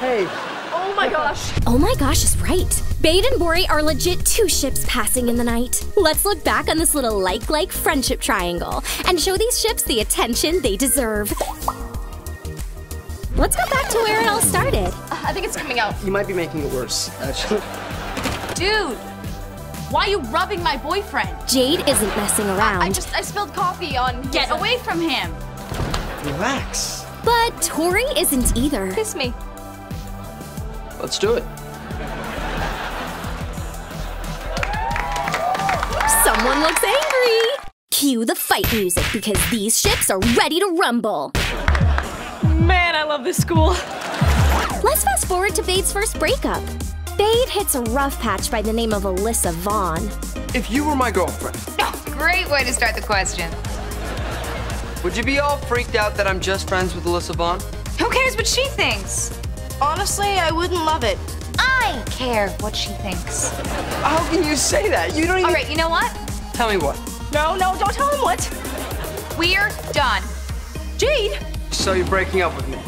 Hey. Oh my gosh. Oh my gosh is right. Bade and Bori are legit two ships passing in the night. Let's look back on this little like friendship triangle and show these ships the attention they deserve. Let's go back to where it all started. I think it's coming out. You might be making it worse, actually. Dude, why are you rubbing my boyfriend? Jade isn't messing around. I spilled coffee on him. Get away from him. Relax. But Tori isn't either. Kiss me. Let's do it. Someone looks angry. Cue the fight music because these ships are ready to rumble. Man, I love this school. Let's fast forward to Bade's first breakup. Bade hits a rough patch by the name of Alyssa Vaughn. If you were my girlfriend. Oh, great way to start the question. Would you be all freaked out that I'm just friends with Alyssa Vaughn? Who cares what she thinks? Honestly, I wouldn't love it. I care what she thinks. How can you say that? You don't even... All right, you know what? Tell me what. No, don't tell him what. We're done. Jade! So you're breaking up with me?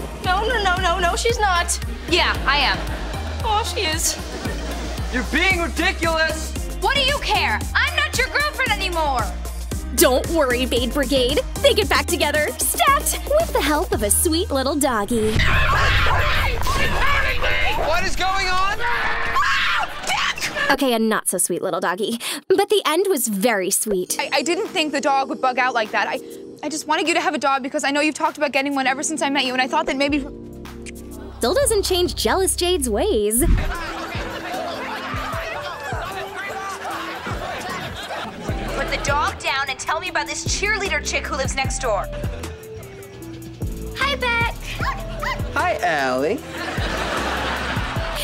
No, she's not. Yeah, I am. Oh, she is. You're being ridiculous! What do you care? I'm not your girlfriend anymore! Don't worry, Bade Brigade. They get back together, stacked, with the help of a sweet little doggy. What is going on? Okay, a not-so-sweet little doggy. But the end was very sweet. I didn't think the dog would bug out like that. I just wanted you to have a dog because I know you've talked about getting one ever since I met you, and I thought that maybe... Still doesn't change jealous Jade's ways. Put the dog down and tell me about this cheerleader chick who lives next door. Hi, Beck. Hi, Allie.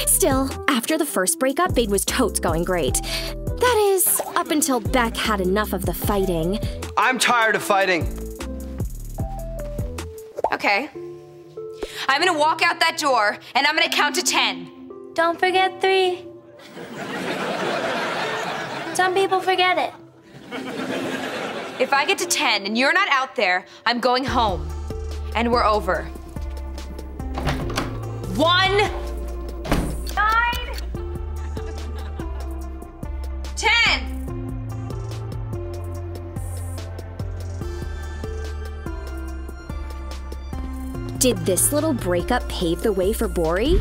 Still, after the first breakup, Bade was totes going great. That is, up until Beck had enough of the fighting. I'm tired of fighting. Okay. I'm gonna walk out that door, and I'm gonna count to 10. Don't forget 3. Some people forget it. If I get to 10 and you're not out there, I'm going home. And we're over. 1, 9, 10. Did this little breakup pave the way for Bori?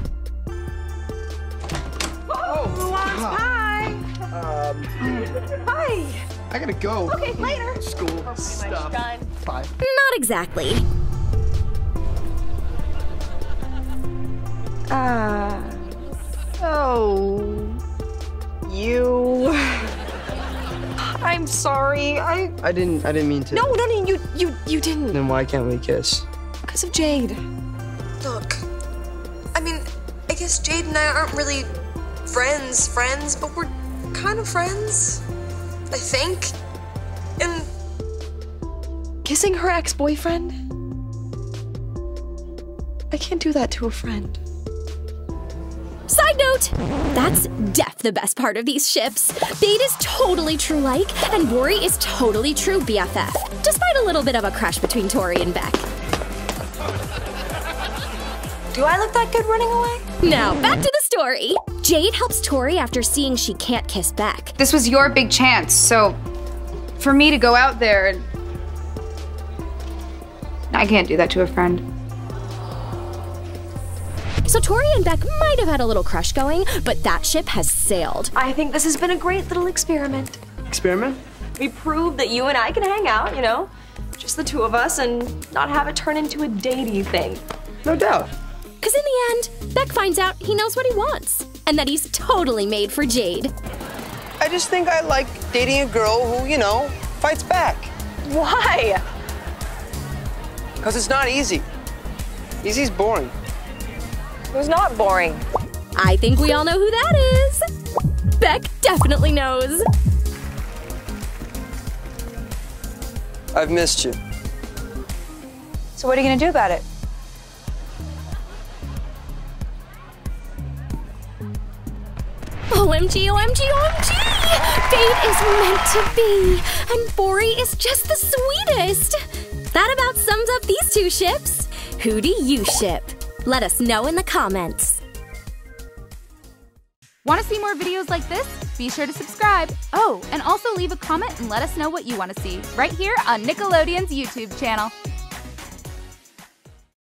Oh, who wants pie? Hi. I gotta go. Okay, later. School stuff. Bye. Not exactly. So you. I'm sorry. I didn't mean to. No, you didn't. Then why can't we kiss? Because of Jade. Look, I mean, I guess Jade and I aren't really friends, but we're kind of friends, I think. And kissing her ex-boyfriend? I can't do that to a friend. Side note, that's def the best part of these ships. Bade is totally true like, and Bori is totally true BFF, despite a little bit of a crush between Tori and Beck. Do I look that good running away? Now, back to the story. Jade helps Tori after seeing she can't kiss Beck. This was your big chance, so for me to go out there and... I can't do that to a friend. So Tori and Beck might have had a little crush going, but that ship has sailed. I think this has been a great little experiment. Experiment? We proved that you and I can hang out, you know, just the two of us, and not have it turn into a datey thing. No doubt. Because in the end, Beck finds out he knows what he wants, and that he's totally made for Jade. I just think I like dating a girl who, you know, fights back. Why? Because it's not easy. Easy's boring. Who's not boring? I think we all know who that is. Beck definitely knows. I've missed you. So what are you gonna do about it? OMG, OMG, OMG! Bade is meant to be, and Bori is just the sweetest. That about sums up these two ships. Who do you ship? Let us know in the comments. Want to see more videos like this? Be sure to subscribe. Oh, and also leave a comment and let us know what you want to see right here on Nickelodeon's YouTube channel.